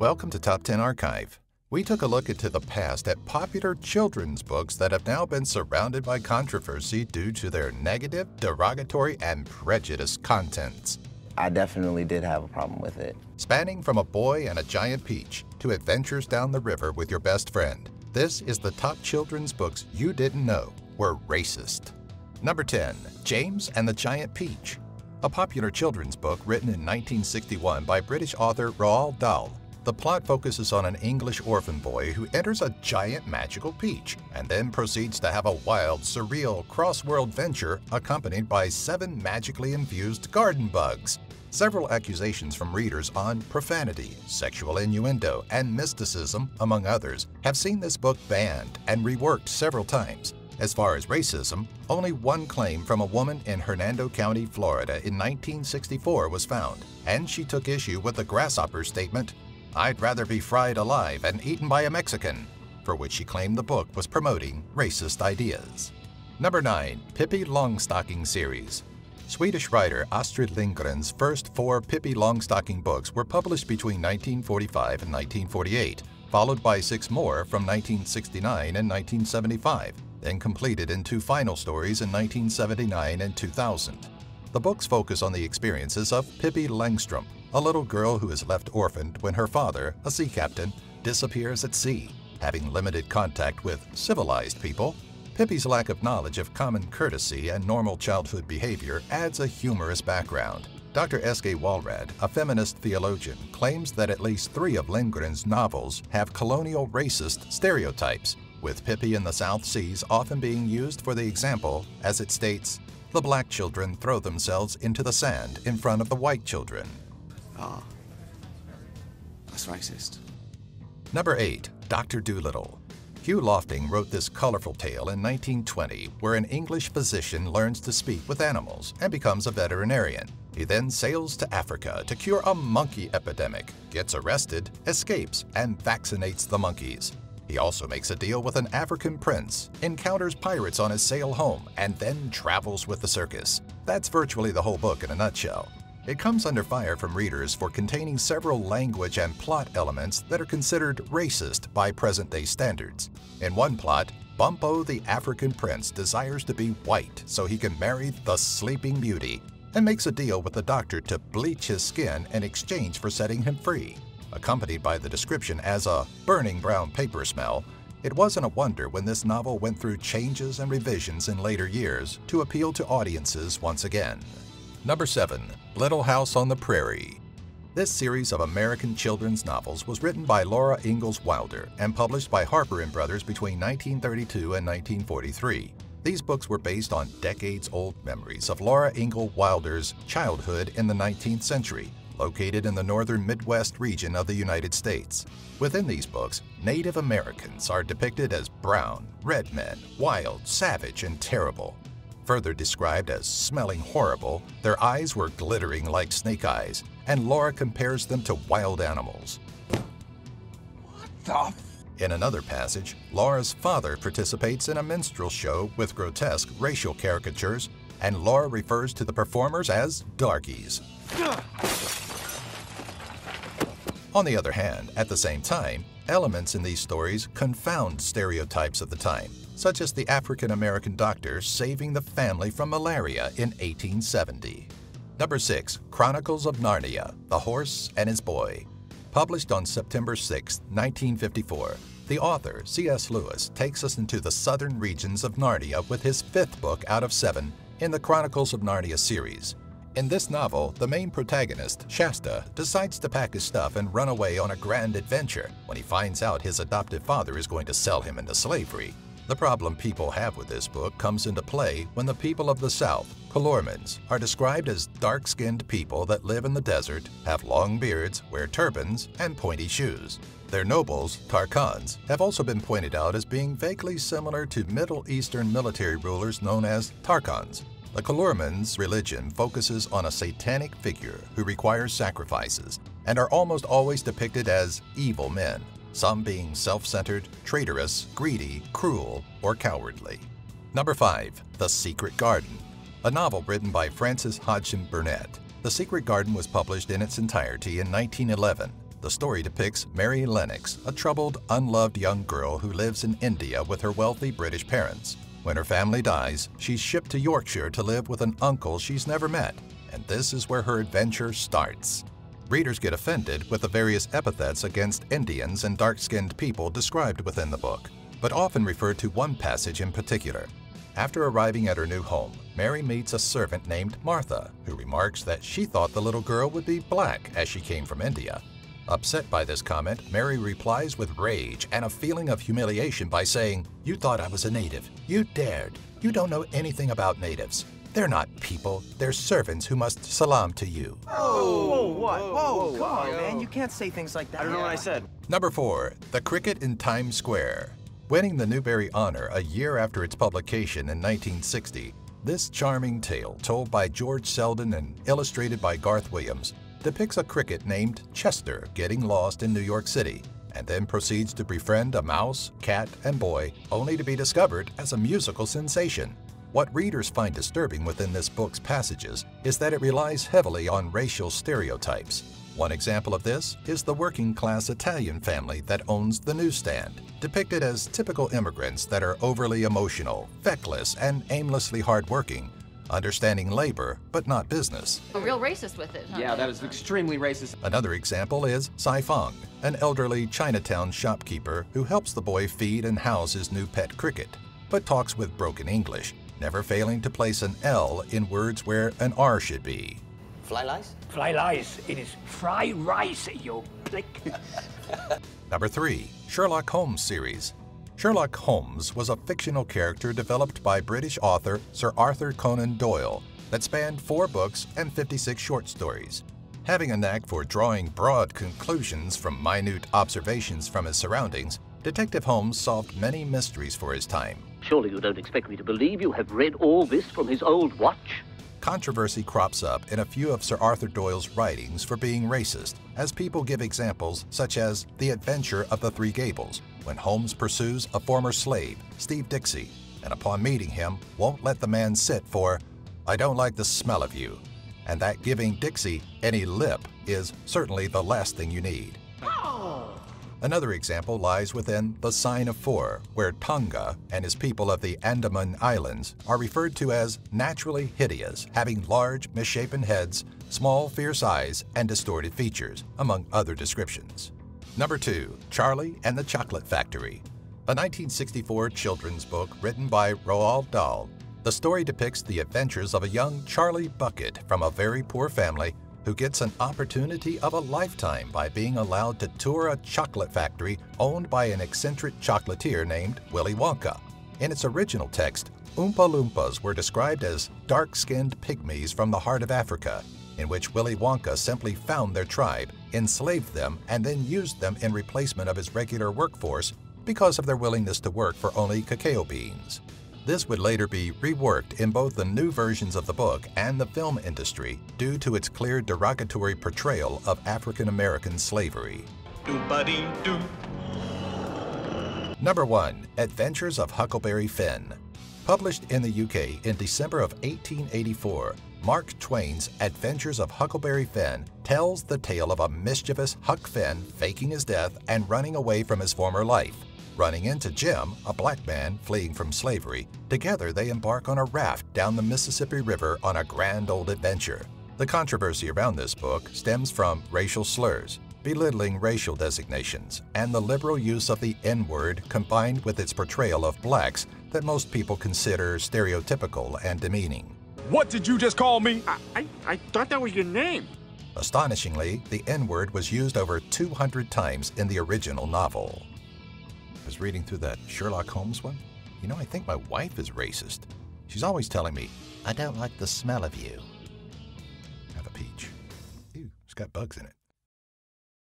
Welcome to Top 10 Archive. We took a look into the past at popular children's books that have now been surrounded by controversy due to their negative, derogatory, and prejudiced contents. I definitely did have a problem with it. Spanning from A Boy and a Giant Peach to Adventures Down the River with Your Best Friend, this is the top children's books you didn't know were racist. Number 10, James and the Giant Peach, a popular children's book written in 1961 by British author Roald Dahl. The plot focuses on an English orphan boy who enters a giant magical peach and then proceeds to have a wild, surreal, cross-world venture accompanied by 7 magically infused garden bugs. Several accusations from readers on profanity, sexual innuendo, and mysticism, among others, have seen this book banned and reworked several times. As far as racism, only one claim from a woman in Hernando County, Florida in 1964 was found, and she took issue with the grasshopper statement, "I'd rather be fried alive and eaten by a Mexican," for which she claimed the book was promoting racist ideas. Number 9. Pippi Långstocking series. Swedish writer Astrid Lindgren's first 4 Pippi Långstocking books were published between 1945 and 1948, followed by 6 more from 1969 and 1975, then completed in 2 final stories in 1979 and 2000. The books focus on the experiences of Pippi Långstrump, a little girl who is left orphaned when her father, a sea captain, disappears at sea. Having limited contact with civilized people, Pippi's lack of knowledge of common courtesy and normal childhood behavior adds a humorous background. Dr. S.K. Walrad, a feminist theologian, claims that at least 3 of Lindgren's novels have colonial racist stereotypes, with Pippi in the South Seas often being used for the example, as it states, "The black children throw themselves into the sand in front of the white children." Ah, that's racist. Number 8. Dr. Dolittle. Hugh Lofting wrote this colorful tale in 1920 where an English physician learns to speak with animals and becomes a veterinarian. He then sails to Africa to cure a monkey epidemic, gets arrested, escapes, and vaccinates the monkeys. He also makes a deal with an African prince, encounters pirates on his sail home, and then travels with the circus. That's virtually the whole book in a nutshell. It comes under fire from readers for containing several language and plot elements that are considered racist by present-day standards. In one plot, Bumpo the African prince desires to be white so he can marry the Sleeping Beauty and makes a deal with the doctor to bleach his skin in exchange for setting him free. Accompanied by the description as a burning brown paper smell, it wasn't a wonder when this novel went through changes and revisions in later years to appeal to audiences once again. Number 7. Little House on the Prairie. This series of American children's novels was written by Laura Ingalls Wilder and published by Harper and Brothers between 1932 and 1943. These books were based on decades-old memories of Laura Ingalls Wilder's childhood in the 19th century, located in the northern Midwest region of the United States. Within these books, Native Americans are depicted as brown, red men, wild, savage, and terrible. Further described as smelling horrible, their eyes were glittering like snake eyes, and Laura compares them to wild animals. What the f? In another passage, Laura's father participates in a minstrel show with grotesque racial caricatures, and Laura refers to the performers as darkies. On the other hand, at the same time, elements in these stories confound stereotypes of the time, such as the African-American doctor saving the family from malaria in 1870. Number 6. Chronicles of Narnia, The Horse and His Boy. Published on September 6, 1954, the author, C.S. Lewis, takes us into the southern regions of Narnia with his 5th book out of 7 in the Chronicles of Narnia series. In this novel, the main protagonist, Shasta, decides to pack his stuff and run away on a grand adventure when he finds out his adoptive father is going to sell him into slavery. The problem people have with this book comes into play when the people of the South, Kalormans, are described as dark-skinned people that live in the desert, have long beards, wear turbans, and pointy shoes. Their nobles, Tarkans, have also been pointed out as being vaguely similar to Middle Eastern military rulers known as Tarkans. The Kalormans' religion focuses on a satanic figure who requires sacrifices and are almost always depicted as evil men, some being self-centered, traitorous, greedy, cruel, or cowardly. Number 5. The Secret Garden, a novel written by Frances Hodgson Burnett. The Secret Garden was published in its entirety in 1911. the story depicts Mary Lennox, a troubled, unloved young girl who lives in India with her wealthy British parents. When her family dies, she's shipped to Yorkshire to live with an uncle she's never met, and this is where her adventure starts. Readers get offended with the various epithets against Indians and dark-skinned people described within the book, but often refer to one passage in particular. After arriving at her new home, Mary meets a servant named Martha, who remarks that she thought the little girl would be black as she came from India. Upset by this comment, Mary replies with rage and a feeling of humiliation by saying, "You thought I was a native. You dared. You don't know anything about natives. They're not people. They're servants who must salam to you." Oh, what? Whoa, come on, man. You can't say things like that. I don't know what I said. Number 4. The Cricket in Times Square. Winning the Newbery honor a year after its publication in 1960, this charming tale, told by George Selden and illustrated by Garth Williams, depicts a cricket named Chester getting lost in New York City, and then proceeds to befriend a mouse, cat, and boy, only to be discovered as a musical sensation. What readers find disturbing within this book's passages is that it relies heavily on racial stereotypes. One example of this is the working-class Italian family that owns the newsstand, depicted as typical immigrants that are overly emotional, feckless, and aimlessly hardworking, understanding labor, but not business. A real racist with it, huh? Yeah, that is extremely racist. Another example is Sai Fong, an elderly Chinatown shopkeeper who helps the boy feed and house his new pet cricket, but talks with broken English, never failing to place an L in words where an R should be. Fly lice? Fly lice. It is fry rice, you click. Number 3. Sherlock Holmes series. Sherlock Holmes was a fictional character developed by British author Sir Arthur Conan Doyle that spanned 4 books and 56 short stories. Having a knack for drawing broad conclusions from minute observations from his surroundings, Detective Holmes solved many mysteries for his time. Surely you don't expect me to believe you have read all this from his old watch? Controversy crops up in a few of Sir Arthur Doyle's writings for being racist, as people give examples such as The Adventure of the Three Gables, when Holmes pursues a former slave, Steve Dixie, and upon meeting him, won't let the man sit for, "I don't like the smell of you," and that giving Dixie any lip is certainly the last thing you need. Oh. Another example lies within The Sign of Four, where Tonga and his people of the Andaman Islands are referred to as naturally hideous, having large, misshapen heads, small, fierce eyes, and distorted features, among other descriptions. Number 2. Charlie and the Chocolate Factory. A 1964 children's book written by Roald Dahl, the story depicts the adventures of a young Charlie Bucket from a very poor family who gets an opportunity of a lifetime by being allowed to tour a chocolate factory owned by an eccentric chocolatier named Willy Wonka. In its original text, Oompa Loompas were described as dark-skinned pygmies from the heart of Africa, in which Willy Wonka simply found their tribe, enslaved them, and then used them in replacement of his regular workforce because of their willingness to work for only cacao beans. This would later be reworked in both the new versions of the book and the film industry due to its clear derogatory portrayal of African-American slavery. Number 1. Adventures of Huckleberry Finn. Published in the UK in December of 1884, Mark Twain's Adventures of Huckleberry Finn tells the tale of a mischievous Huck Finn faking his death and running away from his former life. Running into Jim, a black man fleeing from slavery, together they embark on a raft down the Mississippi River on a grand old adventure. The controversy around this book stems from racial slurs, belittling racial designations, and the liberal use of the N-word combined with its portrayal of blacks that most people consider stereotypical and demeaning. What did you just call me? I thought that was your name. Astonishingly, the N-word was used over 200 times in the original novel. Reading through that Sherlock Holmes one, you know, I think my wife is racist. She's always telling me, "I don't like the smell of you." Have a peach. Ew, it's got bugs in it.